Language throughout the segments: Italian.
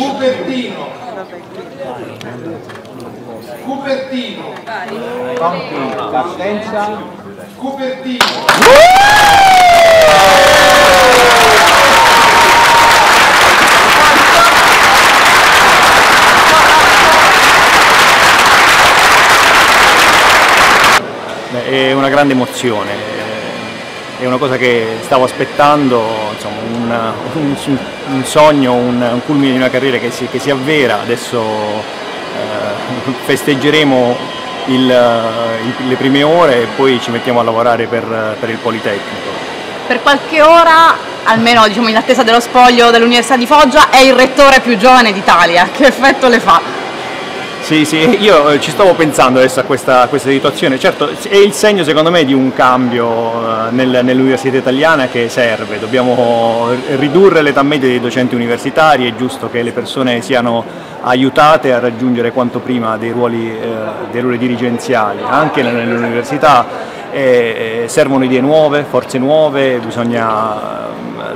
Cupertino, partenza, È una grande emozione, è una cosa che stavo aspettando, insomma, un sogno, un culmine di una carriera che si avvera. Adesso festeggeremo le prime ore e poi ci mettiamo a lavorare per il Politecnico. Per qualche ora, almeno diciamo in attesa dello spoglio dell'Università di Foggia, è il rettore più giovane d'Italia. Che effetto le fa? Sì, io ci stavo pensando adesso a questa situazione. Certo, è il segno secondo me di un cambio nell'università italiana che serve. Dobbiamo ridurre l'età media dei docenti universitari, è giusto che le persone siano aiutate a raggiungere quanto prima dei ruoli dirigenziali, anche nell'università. Servono idee nuove, forze nuove, bisogna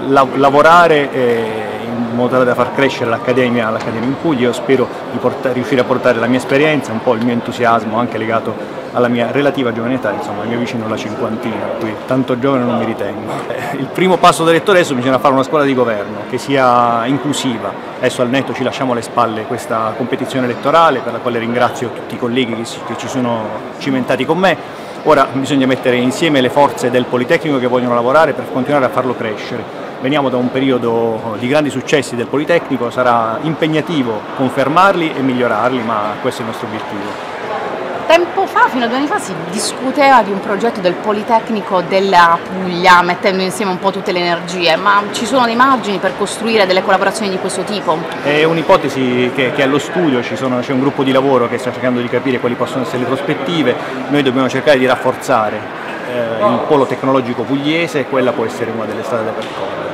lavorare in modo tale da far crescere l'Accademia in Puglia. Io spero di riuscire a portare la mia esperienza, un po' il mio entusiasmo anche legato alla mia relativa giovane età, insomma, mi avvicino alla cinquantina, qui tanto giovane non mi ritengo. Il primo passo da rettore adesso bisogna fare una scuola di governo che sia inclusiva. Adesso al netto ci lasciamo alle spalle questa competizione elettorale, per la quale ringrazio tutti i colleghi che ci sono cimentati con me. Ora bisogna mettere insieme le forze del Politecnico che vogliono lavorare per continuare a farlo crescere. Veniamo da un periodo di grandi successi del Politecnico, sarà impegnativo confermarli e migliorarli, ma questo è il nostro obiettivo. Tempo fa, fino a 2 anni fa, si discuteva di un progetto del Politecnico della Puglia, mettendo insieme un po' tutte le energie, ma ci sono dei margini per costruire delle collaborazioni di questo tipo? È un'ipotesi che è allo studio, c'è un gruppo di lavoro che sta cercando di capire quali possono essere le prospettive. Noi dobbiamo cercare di rafforzare il polo tecnologico pugliese e quella può essere una delle strade da percorrere.